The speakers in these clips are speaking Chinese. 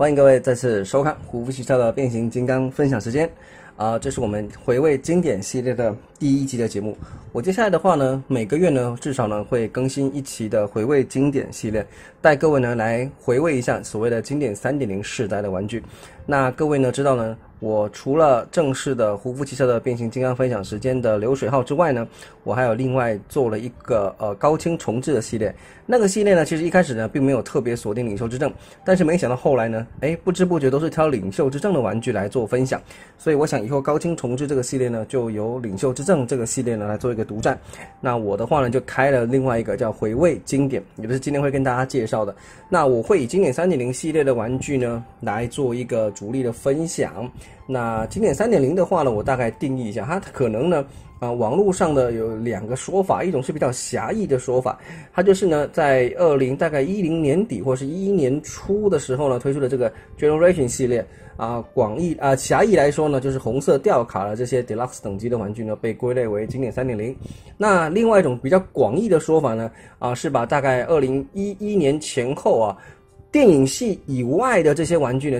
欢迎各位再次收看虎符学校的变形金刚分享时间。这是我们回味经典系列的第一集的节目。我接下来的话呢，每个月呢至少呢会更新一期的回味经典系列，带各位呢来回味一下所谓的经典 3.0 世代的玩具。那各位呢知道呢，我除了正式的胡夫骑车的变形金刚分享时间的流水号之外呢，我还有另外做了一个高清重制的系列。那个系列呢，其实一开始呢并没有特别锁定领袖之证，但是没想到后来呢，不知不觉都是挑领袖之证的玩具来做分享。所以我想以后高清重制这个系列呢，就由领袖之证这个系列呢来做一个独占。那我的话呢，就开了另外一个叫回味经典，也就是今天会跟大家介绍的。那我会以经典 3.0 系列的玩具呢来做一个主力的分享。那经典 3.0 的话呢，我大概定义一下，它可能呢，网络上的有两个说法，一种是比较狭义的说法，它就是呢，在大概10年底或是11年初的时候呢，推出了这个 Generation 系列。狭义来说呢，就是红色吊卡的这些 Deluxe 等级的玩具呢，被归类为经典 3.0。那另外一种比较广义的说法呢，是把大概2011年前后电影系以外的这些玩具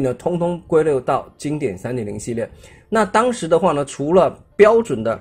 呢，通通归类到经典 3.0 系列。那当时的话呢，除了标准的，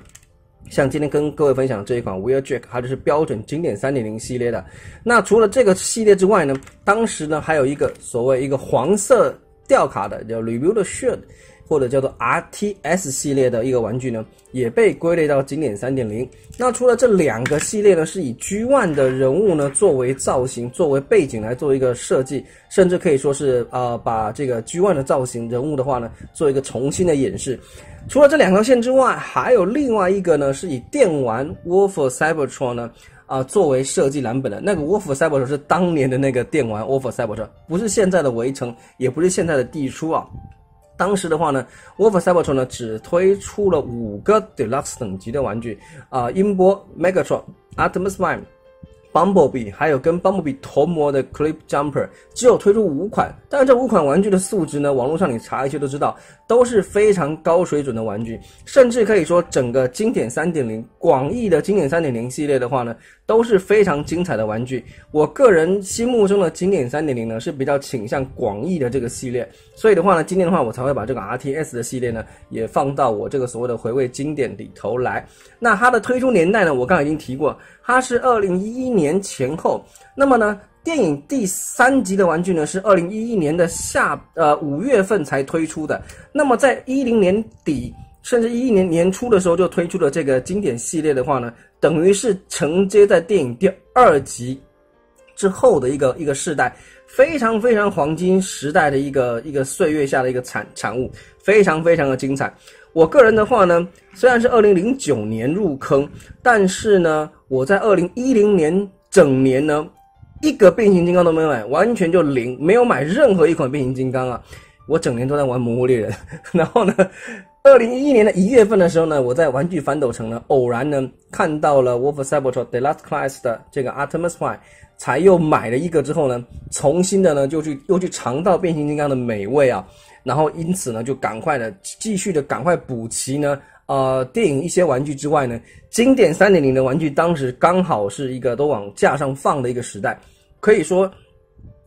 像今天跟各位分享这一款 weirdJack， 它就是标准经典 3.0 系列的。那除了这个系列之外呢，当时呢还有一个所谓一个黄色吊卡的叫 rebuildeShirt， 或者叫做 RTS 系列的一个玩具呢，也被归类到经典 3.0。那除了这两个系列呢，是以 G1 的人物呢作为造型、作为背景来做一个设计，甚至可以说是把这个 G1 的造型人物的话呢，做一个重新的演示。除了这两条线之外，还有另外一个呢，是以电玩 War for Cybertron 呢作为设计蓝本的。那个 War for Cybertron 是当年的那个电玩 War for Cybertron， 不是现在的围城，也不是现在的地出啊。当时的话呢 ，War for Cybertron 呢只推出了5个 Deluxe 等级的玩具，音波 Megatron、Artemis One、Bumblebee， 还有跟 Bumblebee 同模的 Cliffjumper， 只有推出5款。但是这5款玩具的素质呢，网络上你查一些都知道，都是非常高水准的玩具，甚至可以说整个经典 3.0 广义的经典 3.0 系列的话呢，都是非常精彩的玩具。我个人心目中的经典 3.0 呢，是比较倾向广义的这个系列，所以的话呢，今天的话我才会把这个 RTS 的系列呢，也放到我这个所谓的回味经典里头来。那它的推出年代呢，我刚才已经提过，它是2011年前后。那么呢，电影第3集的玩具呢，是2011年的5月份才推出的。那么在10年底甚至11年年初的时候就推出了这个经典系列的话呢，等于是承接在电影第2集之后的一个世代，非常非常黄金时代的一个岁月下的一个产物，非常非常的精彩。我个人的话呢，虽然是2009年入坑，但是呢，我在2010年整年呢，一个变形金刚都没有买，完全就零，没有买任何一款变形金刚啊。我整年都在玩魔物猎人。然后呢，2011年的1月份的时候呢，我在玩具反斗城呢，偶然呢看到了 War for Cybertron The Last Class 的这个 Artemis One， 才又买了一个之后呢，重新的呢又去尝到变形金刚的美味啊。然后因此呢，就赶快补齐呢，电影一些玩具之外呢，经典 3.0 的玩具当时刚好是一个都往架上放的一个时代，可以说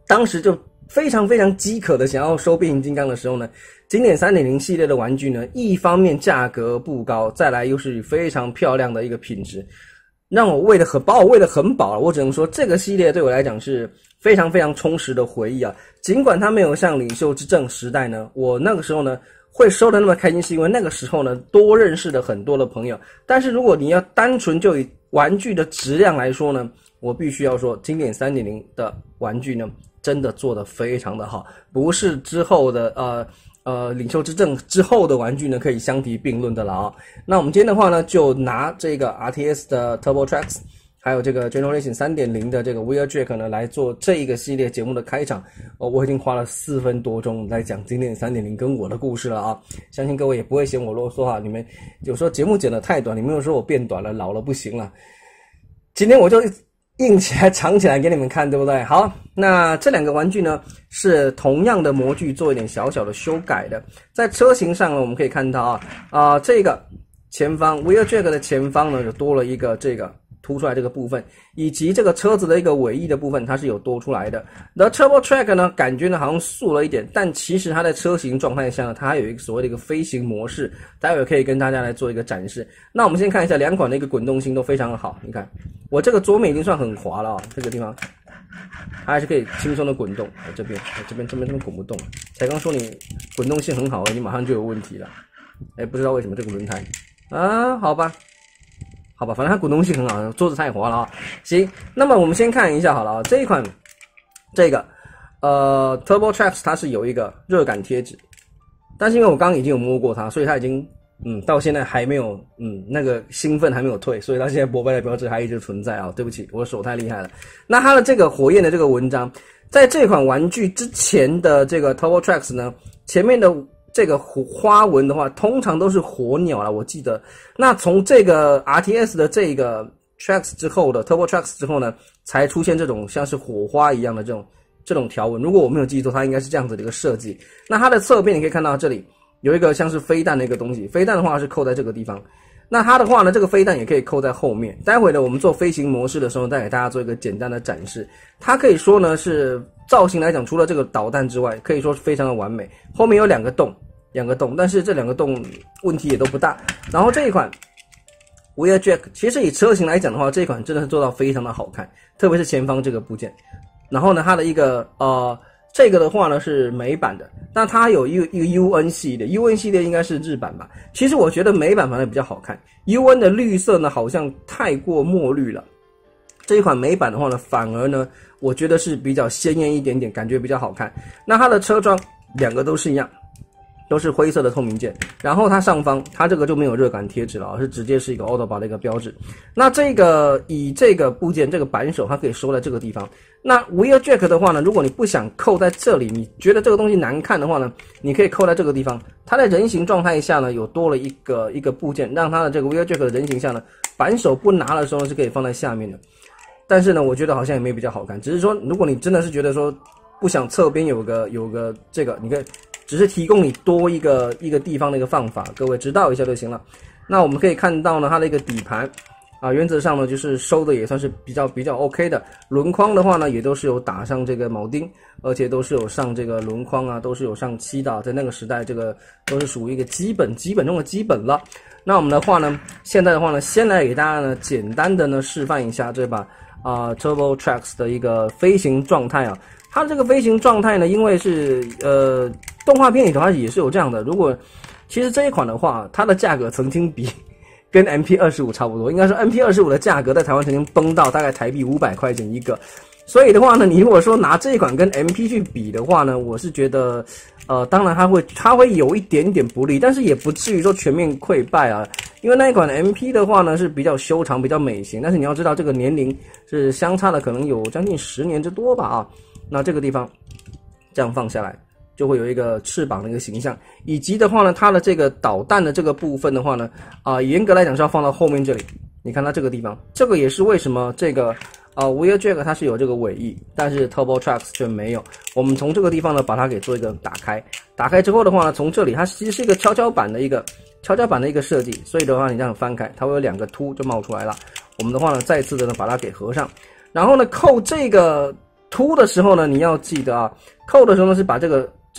当时就非常非常饥渴的想要收变形金刚的时候呢，经典 3.0 系列的玩具呢，一方面价格不高，再来又是非常漂亮的一个品质，把我喂得很饱了。我只能说这个系列对我来讲是非常非常充实的回忆啊。尽管它没有像领袖之证时代呢，我那个时候呢会收得那么开心，是因为那个时候呢多认识了很多的朋友。但是如果你要单纯就以玩具的质量来说呢，我必须要说经典 3.0 的玩具呢真的做得非常的好，不是之后的领袖之证之后的玩具呢可以相提并论的了啊。那我们今天的话呢，就拿这个 RTS 的 Turbo Tracks， 还有这个 Generation 3.0 的这个 weirdJack 呢来做这一个系列节目的开场。我已经花了4分多钟来讲经典 3.0 跟我的故事了啊，相信各位也不会嫌我啰嗦啊。你们有时候节目剪得太短，你们有时候我变短了，老了不行了，今天我就硬起来藏起来给你们看，对不对？好，那这两个玩具呢是同样的模具做一点小小的修改的。在车型上呢，我们可以看到这个前方 weirdJack 的前方呢就多了一个这个凸出来这个部分，以及这个车子的一个尾翼的部分，它是有多出来的。那 Turbo Track 呢，感觉呢好像素了一点，但其实它在车型状态下呢，它有一个所谓的一个飞行模式，待会可以跟大家来做一个展示。那我们先看一下两款的一个滚动性都非常的好，你看我这个桌面已经算很滑了、哦，这个地方它还是可以轻松的滚动。我这边，这边滚不动，才刚说你滚动性很好，你马上就有问题了。哎，不知道为什么这个轮胎啊，好吧。好吧，反正它滚动性很好，桌子太滑了啊。行，那么我们先看一下好了啊，这一款，这个Turbo Tracks 它是有一个热感贴纸，但是因为我刚刚已经有摸过它，所以它已经到现在还没有那个兴奋还没有退，所以到现在博白的标志还一直存在啊。对不起，我手太厉害了。那它的这个火焰的这个文章，在这款玩具之前的这个 Turbo Tracks 呢，前面的。这个花纹的话，通常都是火鸟啦，我记得。那从这个 RTS 的这个 Tracks 之后的 Turbo Tracks 之后呢，才出现这种像是火花一样的这种条纹。如果我没有记错，它应该是这样子的一个设计。那它的侧边你可以看到这里有一个像是飞弹的一个东西，飞弹的话是扣在这个地方。那它的话呢，这个飞弹也可以扣在后面。待会呢，我们做飞行模式的时候，再给大家做一个简单的展示。它可以说呢是造型来讲，除了这个导弹之外，可以说是非常的完美。后面有两个洞，但是这两个洞问题也都不大。然后这一款 weirdJack 其实以车型来讲的话，这一款真的是做到非常的好看，特别是前方这个部件。然后呢，它的一个这个的话呢是美版的，那它有一个 UN 系列 ，UN 系列应该是日版吧。其实我觉得美版反而比较好看 ，UN 的绿色呢好像太过墨绿了。这一款美版的话呢，反而呢我觉得是比较鲜艳一点点，感觉比较好看。那它的车窗两个都是一样。都是灰色的透明件，然后它上方它这个就没有热感贴纸了，而是直接是一个 Autobot 的一个标志。那这个以这个部件这个扳手它可以收在这个地方。那 weirdJack 的话呢，如果你不想扣在这里，你觉得这个东西难看的话呢，你可以扣在这个地方。它在人形状态下呢，有多了一个部件，让它的这个 weirdJack 的人形下呢，扳手不拿的时候是可以放在下面的。但是呢，我觉得好像也没比较好看，只是说如果你真的是觉得说不想侧边有个这个，你可以。只是提供你多一个地方的一个放法，各位知道一下就行了。那我们可以看到呢，它的一个底盘啊，原则上呢就是收的也算是比较 OK 的。轮框的话呢，也都是有打上这个铆钉，而且都是有上这个轮框啊，都是有上漆的。在那个时代，这个都是属于一个基本中的基本了。那我们的话呢，现在的话呢，先来给大家呢简单的呢示范一下这把Turbo Tracks 的一个飞行状态啊。它这个飞行状态呢，因为是动画片里头它也是有这样的。如果其实这一款的话，它的价格曾经比跟 MP25 差不多，应该说 MP25 的价格在台湾曾经崩到大概台币500块钱一个。所以的话呢，你如果说拿这一款跟 MP 去比的话呢，我是觉得当然它会有一点点不利，但是也不至于说全面溃败啊。因为那一款 MP 的话呢是比较修长比较美型，但是你要知道这个年龄是相差的可能有将近10年之多吧啊。那这个地方这样放下来就会有一个翅膀的一个形象，以及的话呢它的这个导弹的这个部分的话呢严格来讲是要放到后面这里。你看它这个地方，这个也是为什么这个weirdJack 它是有这个尾翼，但是 Turbo Tracks 却没有。我们从这个地方呢把它给做一个打开之后的话呢，从这里它其实是一个跷跷板的一个设计，所以的话你这样翻开它会有两个凸就冒出来了。我们的话呢再次的呢把它给合上，然后呢扣这个凸的时候呢，你要记得啊，扣的时候呢是把这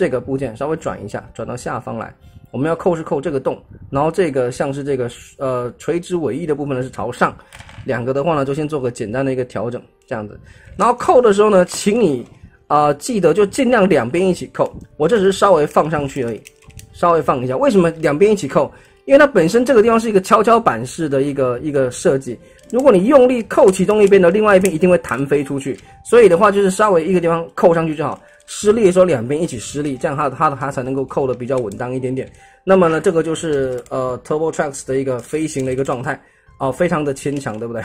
个部件稍微转一下，转到下方来。我们要扣是扣这个洞，然后这个像是这个垂直尾翼的部分呢是朝上，两个的话呢就先做个简单的一个调整，这样子。然后扣的时候呢，请你记得就尽量两边一起扣。我这只是稍微放上去而已，稍微放一下。为什么两边一起扣？因为它本身这个地方是一个跷跷板式的一个设计，如果你用力扣其中一边的，另外一边一定会弹飞出去。所以的话就是稍微一个地方扣上去就好，施力的时候两边一起施力，这样它才能够扣的比较稳当一点点。那么呢，这个就是Turbo Tracks 的一个飞行的一个状态啊，非常的牵强，对不对？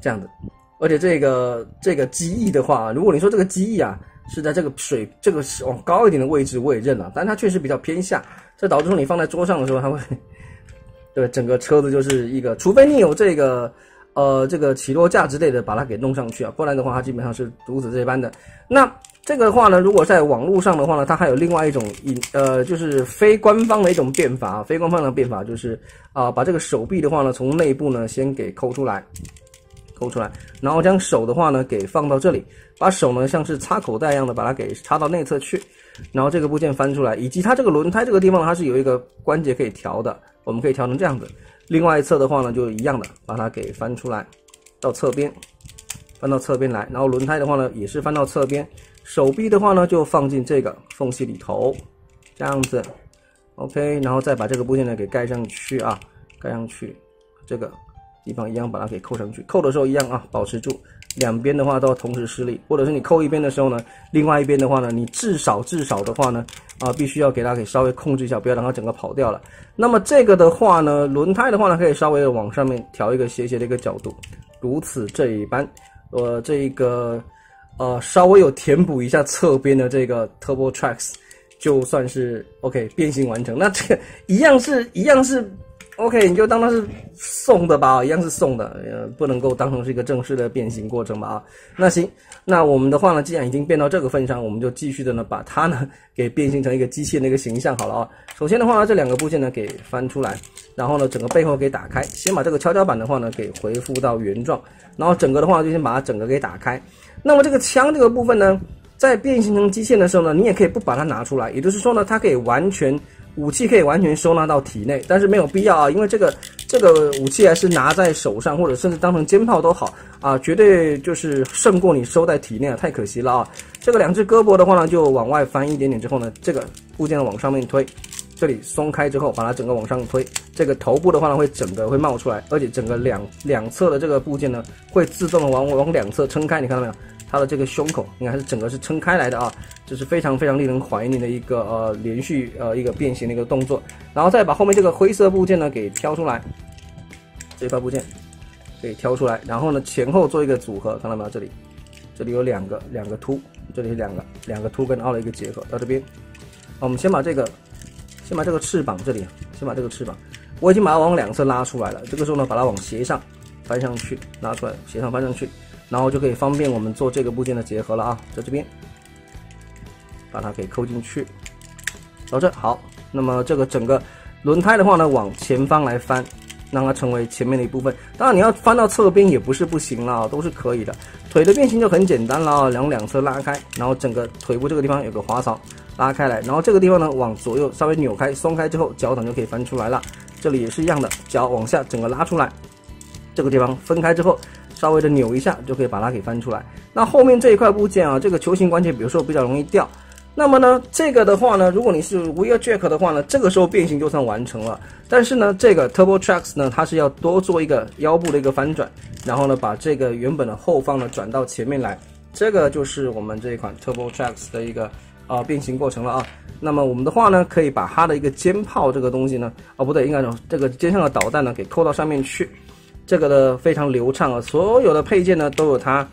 这样子。而且这个机翼的话，如果你说这个机翼啊是在这个水这个往高一点的位置，我也认了，但它确实比较偏下。这导致说你放在桌上的时候，它会对整个车子就是一个，除非你有这个起落架之类的把它给弄上去啊，不然的话它基本上是如此这般的。那这个的话呢，如果在网络上的话呢，它还有另外一种就是非官方的一种变法，非官方的变法就是把这个手臂的话呢，从内部呢先给抠出来。 抠出来，然后将手的话呢给放到这里，把手呢像是插口袋一样的把它给插到内侧去，然后这个部件翻出来，以及它这个轮胎这个地方它是有一个关节可以调的，我们可以调成这样子。另外一侧的话呢就一样的，把它给翻出来，到侧边，翻到侧边来，然后轮胎的话呢也是翻到侧边，手臂的话呢就放进这个缝隙里头，这样子 ，OK， 然后再把这个部件呢给盖上去啊，盖上去，这个。 地方一样把它给扣上去，扣的时候一样啊，保持住，两边的话都要同时施力，或者是你扣一边的时候呢，另外一边的话呢，你至少的话呢，必须要给它给稍微控制一下，不要让它整个跑掉了。那么这个的话呢，轮胎的话呢，可以稍微往上面调一个斜的一个角度，如此这一般，稍微有填补一下侧边的这个 Turbo Tracks， 就算是 OK 变形完成。那这个一样是。 OK， 你就当它是送的吧，一样是送的，不能够当成是一个正式的变形过程吧啊。那行，那我们的话呢，既然已经变到这个份上，我们就继续的呢，把它呢给变形成一个机械的一个形象好了啊。首先的话呢，这两个部件呢给翻出来，然后呢整个背后给打开，先把这个跷跷板的话呢给恢复到原状，然后整个的话就先把它整个给打开。那么这个枪这个部分呢，在变形成机械的时候呢，你也可以不把它拿出来，也就是说呢，它可以完全。 武器可以完全收纳到体内，但是没有必要啊，因为这个武器还是拿在手上，或者甚至当成肩炮都好啊，绝对就是胜过你收在体内啊，太可惜了啊。这个两只胳膊的话呢，就往外翻一点点之后呢，这个部件往上面推，这里松开之后，把它整个往上推，这个头部的话呢，会整个会冒出来，而且整个两侧的这个部件呢，会自动的往两侧撑开，你看到没有？ 它的这个胸口，你看是整个是撑开来的啊，这是非常非常令人怀念的一个连续一个变形的一个动作，然后再把后面这个灰色部件呢给挑出来，这块部件给挑出来，然后呢前后做一个组合，看到没有？这里有两个凸，这里是两个凸跟凹的一个结合，到这边，我们先把这个翅膀这里，先把这个翅膀，我已经把它往两侧拉出来了，这个时候呢把它往斜上翻上去，拉出来斜上翻上去。 然后就可以方便我们做这个部件的结合了啊，在这边把它给扣进去，到这好。那么这个整个轮胎的话呢，往前方来翻，让它成为前面的一部分。当然你要翻到侧边也不是不行啦，都是可以的。腿的变形就很简单啦，两侧拉开，然后整个腿部这个地方有个滑槽拉开来，然后这个地方呢往左右稍微扭开、松开之后，脚掌就可以翻出来了。这里也是一样的，脚往下整个拉出来，这个地方分开之后。 稍微的扭一下就可以把它给翻出来。那后面这一块部件啊，这个球形关节，比如说比较容易掉。那么呢，这个的话呢，如果你是 weirdJack 的话呢，这个时候变形就算完成了。但是呢，这个 Turbo Tracks 呢，它是要多做一个腰部的一个翻转，然后呢，把这个原本的后方呢转到前面来。这个就是我们这一款 Turbo Tracks 的一个变形过程了啊。那么我们的话呢，可以把它的一个肩炮这个东西呢，不对，应该说这个肩上的导弹呢，给扣到上面去。 这个的非常流畅啊，所有的配件呢都有它，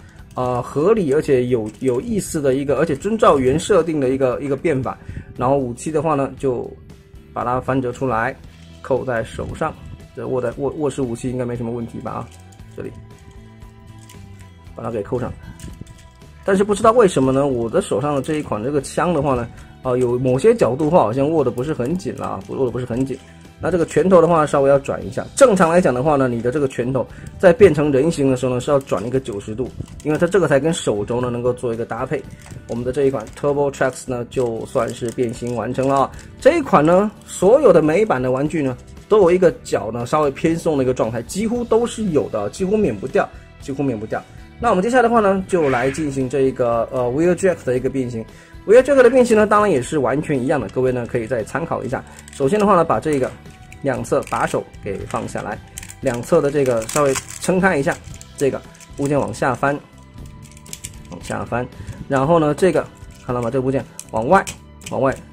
合理而且有意思的一个，而且遵照原设定的一个变法。然后武器的话呢，就把它翻折出来，扣在手上。这握持武器应该没什么问题吧？啊，这里把它给扣上。但是不知道为什么呢，我的手上的这一款这个枪的话呢，有某些角度的话好像握得不是很紧了啊，握得不是很紧。 那这个拳头的话，稍微要转一下。正常来讲的话呢，你的这个拳头在变成人形的时候呢，是要转一个90度，因为它这个才跟手肘呢能够做一个搭配。我们的这一款 Turbo Tracks 呢，就算是变形完成了啊。这一款呢，所有的美版的玩具呢，都有一个脚呢稍微偏松的一个状态，几乎都是有的，几乎免不掉，几乎免不掉。那我们接下来的话呢，就来进行这一个weirdJack 的一个变形。weirdJack 的变形呢，当然也是完全一样的，各位呢可以再参考一下。首先的话呢，把这个。 两侧把手给放下来，两侧的这个稍微撑开一下，这个部件往下翻，往下翻，然后呢，这个看到吗？这个部件往外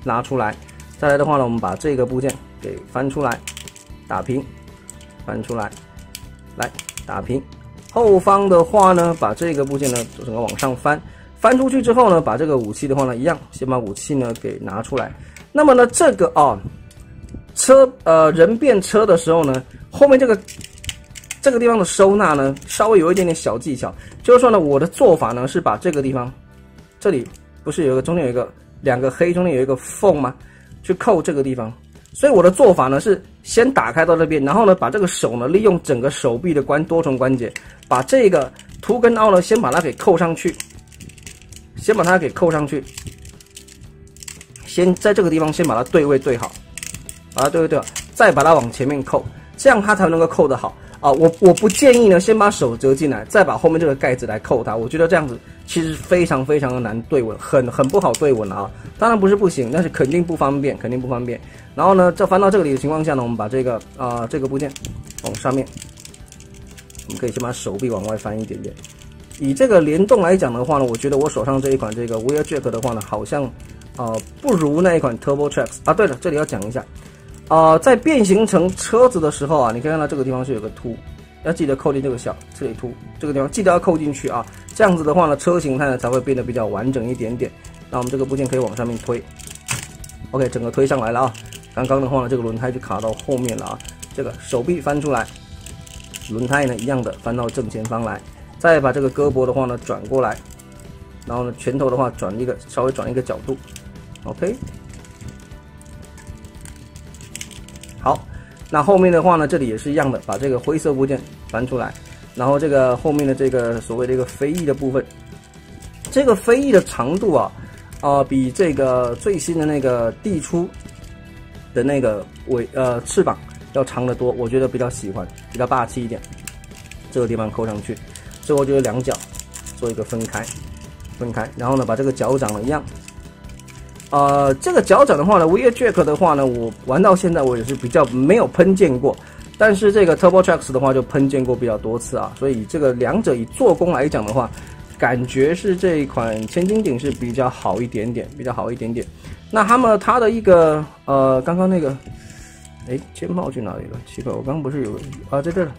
拉出来，再来的话呢，我们把这个部件给翻出来，打平，翻出来，来打平。后方的话呢，把这个部件呢整个往上翻，翻出去之后呢，把这个武器的话呢，一样先把武器呢给拿出来。那么呢，这个人变车的时候呢，后面这个地方的收纳呢，稍微有一点点小技巧。就是说呢，我的做法呢是把这个地方，这里。不是有一个中间有一个两个黑中间有一个缝吗？去扣这个地方。所以我的做法呢是先打开到这边，然后呢把这个手呢利用整个手臂的多重关节，把这个凸跟凹呢先把它给扣上去，先把它给扣上去，先在这个地方先把它对位对好，把它对位对好，再把它往前面扣，这样它才能够扣得好。 啊，我不建议呢，先把手折进来，再把后面这个盖子来扣它。我觉得这样子其实非常非常的难对稳，很不好对稳啊。当然不是不行，但是肯定不方便，肯定不方便。然后呢，这翻到这里的情况下呢，我们把这个这个部件往上面，我们可以先把手臂往外翻一点点。以这个联动来讲的话呢，我觉得我手上这一款这个 weirdJack 的话呢，好像不如那一款 Turbo Tracks 啊。对了，这里要讲一下。 在变形成车子的时候啊，你可以看到这个地方是有个凸，要记得扣进这个小这里凸这个地方，记得要扣进去啊。这样子的话呢，车形态呢才会变得比较完整一点点。那我们这个部件可以往上面推 ，OK， 整个推上来了啊。刚刚的话呢，这个轮胎就卡到后面了啊。这个手臂翻出来，轮胎呢一样的翻到正前方来，再把这个胳膊的话呢转过来，然后呢拳头的话转一个稍微转一个角度 ，OK。 好，那后面的话呢，这里也是一样的，把这个灰色部件翻出来，然后这个后面的这个所谓的一个飞翼的部分，这个飞翼的长度啊，比这个最新的那个地出的那个翅膀要长得多，我觉得比较喜欢，比较霸气一点。这个地方扣上去，最后就是两脚做一个分开，然后呢，把这个脚掌呢一样。 这个脚掌的话呢 ，weirdJack 的话呢，我玩到现在我也是比较没有喷溅过，但是这个 Turbo Tracks 的话就喷溅过比较多次啊，所以这个两者以做工来讲的话，感觉是这一款千斤顶是比较好一点点，比较好一点点。那它的一个刚刚那个，肩炮去哪里了？奇怪，我刚不是有啊在这了，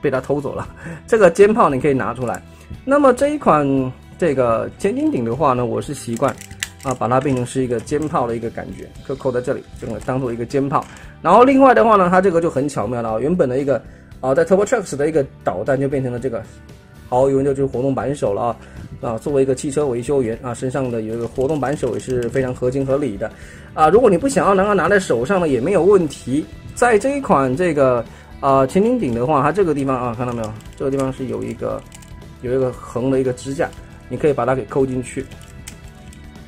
被它偷走了。这个肩炮你可以拿出来。那么这一款这个千斤顶的话呢，我是习惯。 啊，把它变成是一个肩炮的一个感觉，就扣在这里，整个当做一个肩炮。然后另外的话呢，它这个就很巧妙了啊，原本的一个在 Turbo Tracks 的一个导弹就变成了这个，好，有人就是活动扳手了啊。作为一个汽车维修员啊，身上的有一个活动扳手也是非常合情合理的啊。如果你不想要拿在手上呢，也没有问题。在这一款这个千斤顶的话，它这个地方啊，看到没有？这个地方是有一个横的一个支架，你可以把它给扣进去。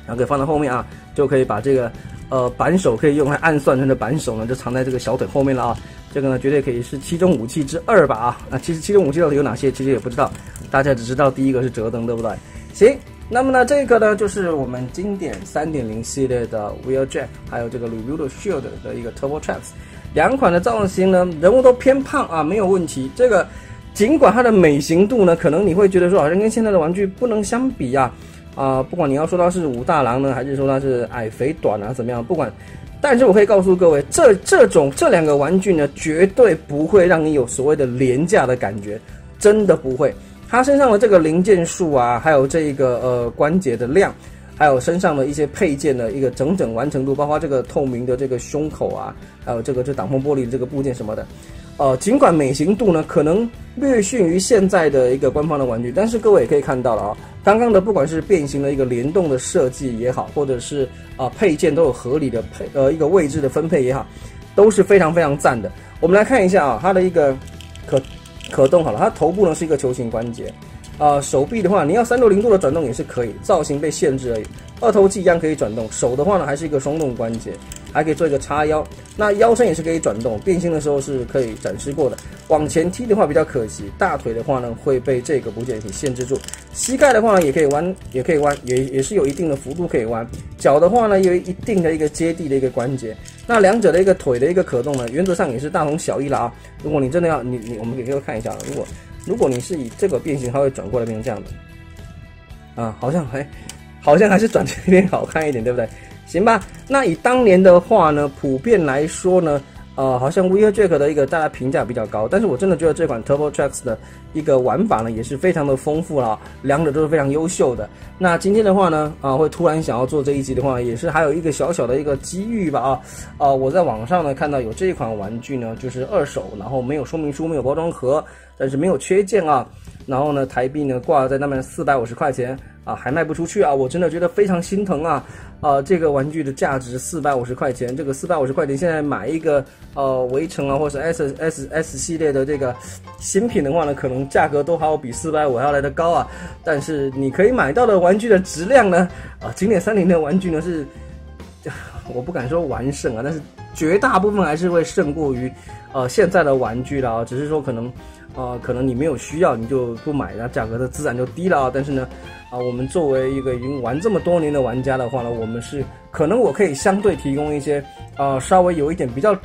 然后可以放到后面啊，就可以把这个扳手可以用来按算针的扳手呢，就藏在这个小腿后面了啊。这个呢，绝对可以是7种武器之二吧啊。那其实7种武器到底有哪些，其实也不知道，大家只知道第一个是折灯，对不对？行，那么呢，这个呢就是我们经典 3.0 系列的 weirdJack， 还有这个 rebuildeShirt 的一个 Turbo Tracks， 两款的造型呢，人物都偏胖啊，没有问题。这个尽管它的美型度呢，可能你会觉得说好像跟现在的玩具不能相比啊。 不管你要说它是武大郎呢，还是说它是矮肥短啊，怎么样？不管，但是我可以告诉各位，这两个玩具呢，绝对不会让你有所谓的廉价的感觉，真的不会。它身上的这个零件数啊，还有这个关节的量，还有身上的一些配件的一个整完成度，包括这个透明的这个胸口啊，还有这个挡风玻璃的这个部件什么的。 尽管美型度呢可能略逊于现在的一个官方的玩具，但是各位也可以看到了啊，刚刚的不管是变形的一个联动的设计也好，或者是配件都有合理的一个位置的分配也好，都是非常非常赞的。我们来看一下啊，它的一个可动好了，它头部呢是一个球形关节，手臂的话你要360度的转动也是可以，造型被限制而已。二头肌一样可以转动，手的话呢还是一个双动关节。 还可以做一个叉腰，那腰身也是可以转动，变形的时候是可以展示过的。往前踢的话比较可惜，大腿的话呢会被这个部件给限制住。膝盖的话呢也可以弯，也是有一定的幅度可以弯。脚的话呢有一定的一个接地的一个关节。那两者的一个腿的一个可动呢，原则上也是大同小异了啊。如果你真的要我们给各位看一下，如果你是以这个变形，它会转过来变成这样的，啊，好像还是转这边好看一点，对不对？ 行吧，那以当年的话呢，普遍来说呢，好像 weirdJack 的一个大家评价比较高，但是我真的觉得这款 Turbo Tracks 的一个玩法呢，也是非常的丰富啦，两者都是非常优秀的。那今天的话呢，会突然想要做这一集的话，也是还有一个小小的一个机遇吧啊，我在网上呢看到有这一款玩具呢，就是二手，然后没有说明书，没有包装盒，但是没有缺件啊，然后呢台币呢挂在那边450块钱。啊，还卖不出去啊！我真的觉得非常心疼啊！这个玩具的价值450块钱，这个450块钱现在买一个围城啊，或者 S 系列的这个新品的话呢，可能价格都还要比450还要来得高啊。但是你可以买到的玩具的质量呢，经典30的玩具呢是，我不敢说完胜啊，但是绝大部分还是会胜过于现在的玩具了啊，只是说可能。可能你没有需要，你就不买，那价格的自然就低了啊。但是呢，我们作为一个已经玩这么多年的玩家的话呢，我们是可能我可以相对提供一些稍微有一点比较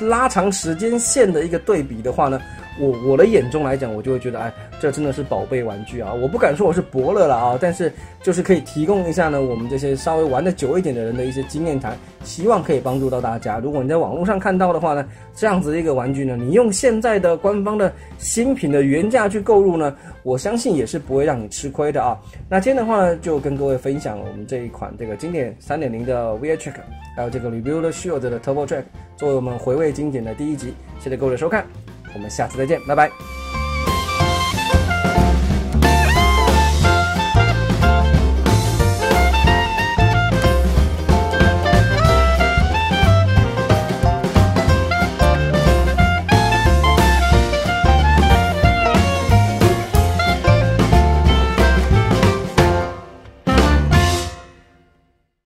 拉长时间线的一个对比的话呢，我的眼中来讲，我就会觉得，哎，这真的是宝贝玩具啊！我不敢说我是伯乐了啊，但是就是可以提供一下呢，我们这些稍微玩的久一点的人的一些经验谈，希望可以帮助到大家。如果你在网络上看到的话呢，这样子的一个玩具呢，你用现在的官方的新品的原价去购入呢，我相信也是不会让你吃亏的啊。那今天的话呢，就跟各位分享我们这一款这个经典 3.0 的 weirdJack， 还有这个 rebuildeShirt 的 Turbo Track， 作为我们回味经典的第一集。谢谢各位的收看。我们下次再见，拜拜。